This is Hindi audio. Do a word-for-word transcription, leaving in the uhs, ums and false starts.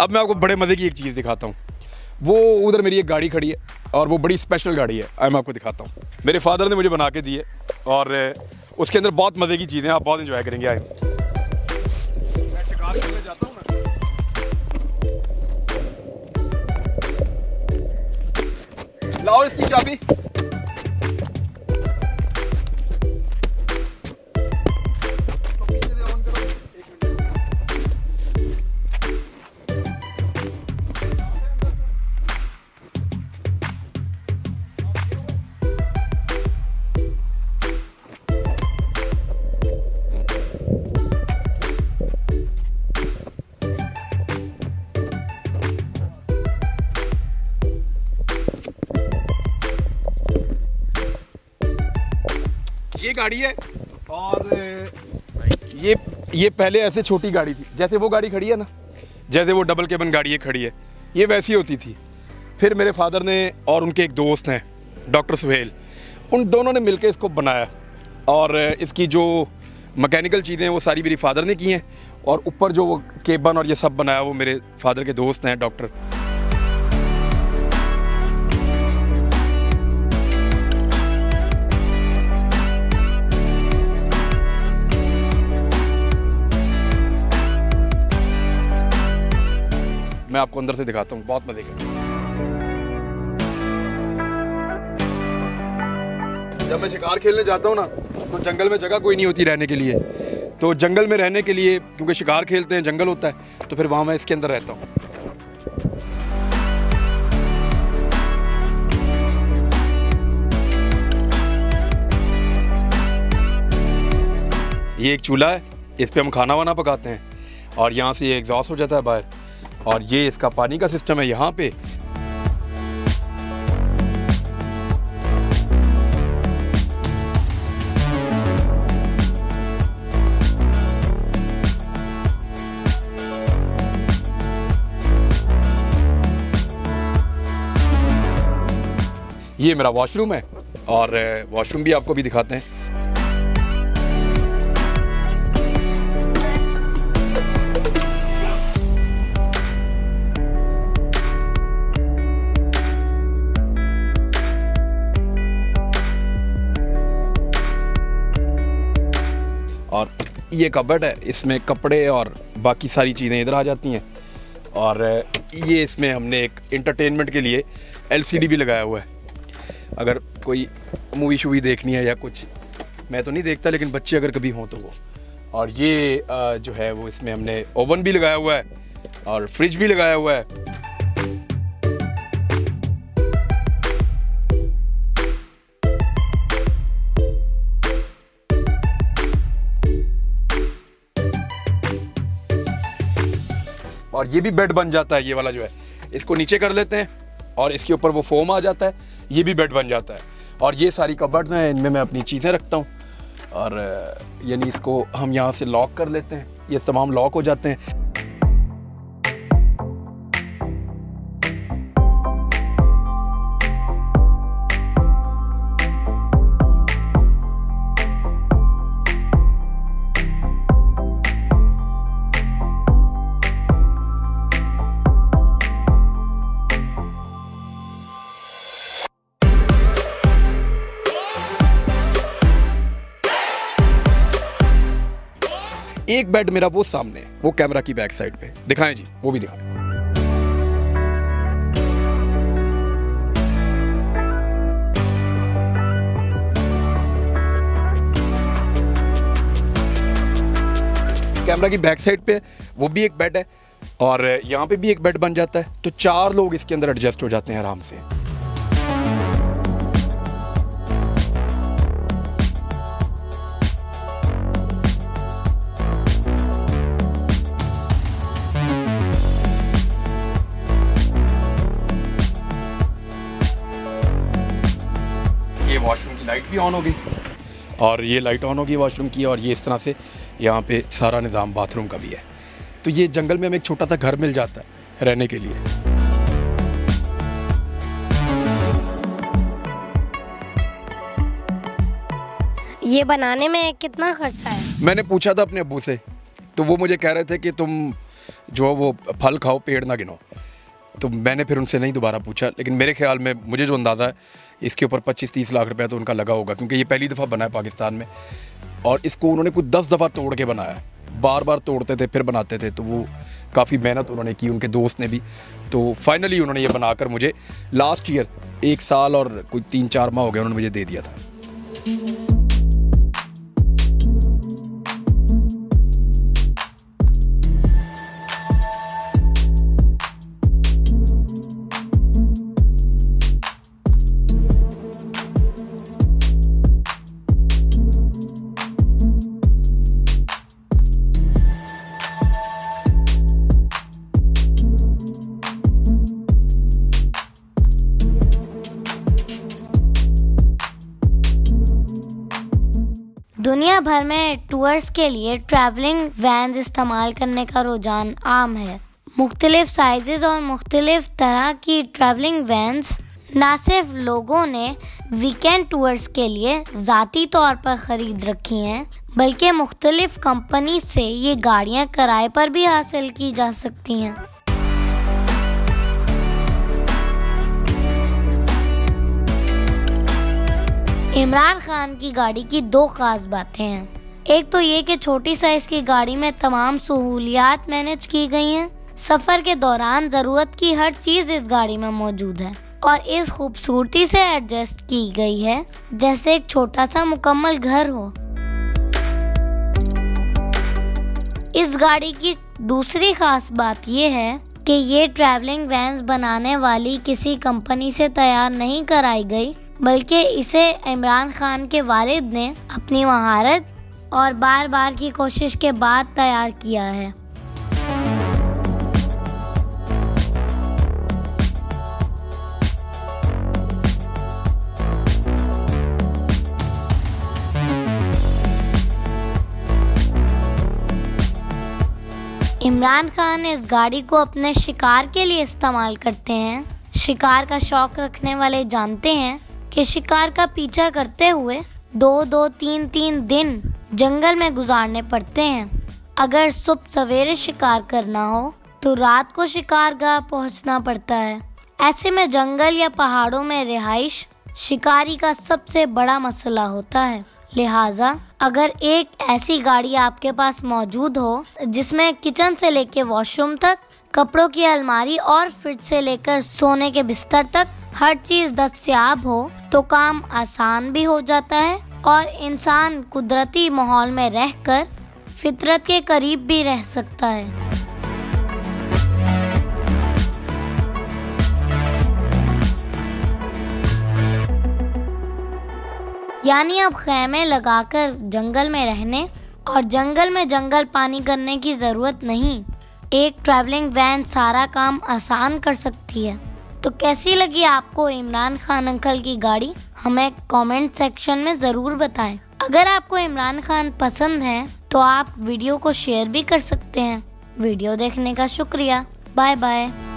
अब मैं आपको बड़े मज़े की एक चीज़ दिखाता हूँ। वो उधर मेरी एक गाड़ी खड़ी है और वो बड़ी स्पेशल गाड़ी है, अब मैं आपको दिखाता हूँ। मेरे फादर ने मुझे बना के दी है और उसके अंदर बहुत मज़े की चीज़ें, आप बहुत इन्जॉय करेंगे। आए मैं शिकार करने जाता हूँ। लाओ इसकी चाबी। ये गाड़ी है और ये ये पहले ऐसे छोटी गाड़ी थी, जैसे वो गाड़ी खड़ी है ना, जैसे वो डबल केबन गाड़ी है खड़ी है, ये वैसी होती थी। फिर मेरे फादर ने और उनके एक दोस्त हैं डॉक्टर सुहेल, उन दोनों ने मिलकर इसको बनाया और इसकी जो मैकेनिकल चीज़ें हैं वो सारी मेरे फादर ने की हैं और ऊपर जो वो केबन और ये सब बनाया वो मेरे फादर के दोस्त हैं डॉक्टर। मैं आपको अंदर से दिखाता हूँ, बहुत मजे का। जब मैं शिकार खेलने जाता हूँ ना तो जंगल में जगह कोई नहीं होती रहने के लिए, तो जंगल में रहने के लिए, क्योंकि शिकार खेलते हैं जंगल होता है, तो फिर वहाँ मैं इसके अंदर रहता हूँ। ये एक चूल्हा है, इस पर हम खाना वाना पकाते हैं और यहाँ से ये एग्जॉस्ट हो जाता है बाहर, और ये इसका पानी का सिस्टम है यहाँ पे। ये मेरा वॉशरूम है और वॉशरूम भी आपको भी दिखाते हैं। और ये कबर्ड है, इसमें कपड़े और बाकी सारी चीज़ें इधर आ जाती हैं। और ये इसमें हमने एक एंटरटेनमेंट के लिए एलसीडी भी लगाया हुआ है, अगर कोई मूवी शूवी देखनी है या कुछ, मैं तो नहीं देखता लेकिन बच्चे अगर कभी हों तो वो। और ये जो है वो इसमें हमने ओवन भी लगाया हुआ है और फ्रिज भी लगाया हुआ है। और ये भी बेड बन जाता है, ये वाला जो है इसको नीचे कर लेते हैं और इसके ऊपर वो फोम आ जाता है, ये भी बेड बन जाता है। और ये सारी कबर्ड्स हैं, इनमें मैं अपनी चीज़ें रखता हूँ और यानी इसको हम यहाँ से लॉक कर लेते हैं, ये तमाम लॉक हो जाते हैं। एक बेड मेरा वो सामने, वो कैमरा की बैक साइड पे दिखाएं जी, वो भी दिखाएं। कैमरा की बैक साइड पे वो भी एक बेड है और यहाँ पे भी एक बेड बन जाता है, तो चार लोग इसके अंदर एडजस्ट हो जाते हैं आराम से। वॉशरूम की लाइट भी ऑन हो गई और ये लाइट ऑन हो गई वॉशरूम की, और ये इस तरह से यहाँ पे सारा निज़ाम बाथरूम का भी है। तो ये जंगल में हमें एक छोटा सा घर मिल जाता है रहने के लिए। ये बनाने में कितना खर्चा है? मैंने पूछा था अपने अबू से तो वो मुझे कह रहे थे कि तुम जो वो फल खाओ पेड़ ना गिनो। तो मैंने फिर उनसे नहीं दोबारा पूछा, लेकिन मेरे ख्याल में मुझे जो अंदाज़ा है इसके ऊपर पच्चीस तीस लाख रुपया तो उनका लगा होगा, क्योंकि ये पहली दफ़ा बना है पाकिस्तान में और इसको उन्होंने कुछ दस दफ़ा तोड़ के बनाया है, बार बार तोड़ते थे फिर बनाते थे। तो वो काफ़ी मेहनत उन्होंने की, उनके दोस्त ने भी। तो फाइनली उन्होंने ये बनाकर मुझे लास्ट ईयर, एक साल और कुछ तीन चार माह हो गया, उन्होंने मुझे दे दिया था। दुनिया भर में टूर्स के लिए ट्रैवलिंग वैन्स इस्तेमाल करने का रुझान आम है। मुख्तलिफ साइजेस और मुख्तलिफ तरह की ट्रैवलिंग वैन्स न सिर्फ लोगों ने वीकेंड टूर्स के लिए ज़ाती तौर पर ख़रीद रखी हैं, बल्कि मुख्तलिफ कंपनी से ये गाड़ियां किराए पर भी हासिल की जा सकती हैं। इमरान खान की गाड़ी की दो ख़ास बातें हैं। एक तो ये कि छोटी साइज़ की गाड़ी में तमाम सहूलियात मैनेज की गई हैं। सफ़र के दौरान ज़रूरत की हर चीज़ इस गाड़ी में मौजूद है और इस खूबसूरती से एडजस्ट की गई है जैसे एक छोटा सा मुकम्मल घर हो। इस गाड़ी की दूसरी ख़ास बात ये है कि ये ट्रैवलिंग वैन्स बनाने वाली किसी कंपनी से तैयार नहीं कराई गई, बल्कि इसे इमरान खान के वालिद ने अपनी महारत और बार बार की कोशिश के बाद तैयार किया है। इमरान खान इस गाड़ी को अपने शिकार के लिए इस्तेमाल करते हैं। शिकार का शौक रखने वाले जानते हैं के शिकार का पीछा करते हुए दो दो तीन तीन दिन जंगल में गुजारने पड़ते हैं। अगर सुबह सवेरे शिकार करना हो तो रात को शिकारगाह पहुंचना पड़ता है। ऐसे में जंगल या पहाड़ों में रिहाइश शिकारी का सबसे बड़ा मसला होता है। लिहाजा अगर एक ऐसी गाड़ी आपके पास मौजूद हो जिसमें किचन से लेकर वॉशरूम तक, कपड़ों की अलमारी और फिट से लेकर सोने के बिस्तर तक हर चीज़ दस्तयाब हो, तो काम आसान भी हो जाता है और इंसान कुदरती माहौल में रहकर फितरत के करीब भी रह सकता है। यानी अब खैमे लगाकर जंगल में रहने और जंगल में जंगल पानी करने की ज़रूरत नहीं। एक ट्रैवलिंग वैन सारा काम आसान कर सकती है। तो कैसी लगी आपको इमरान खान अंकल की गाड़ी, हमें कमेंट सेक्शन में ज़रूर बताएं। अगर आपको इमरान खान पसंद है तो आप वीडियो को शेयर भी कर सकते हैं। वीडियो देखने का शुक्रिया। Bye bye.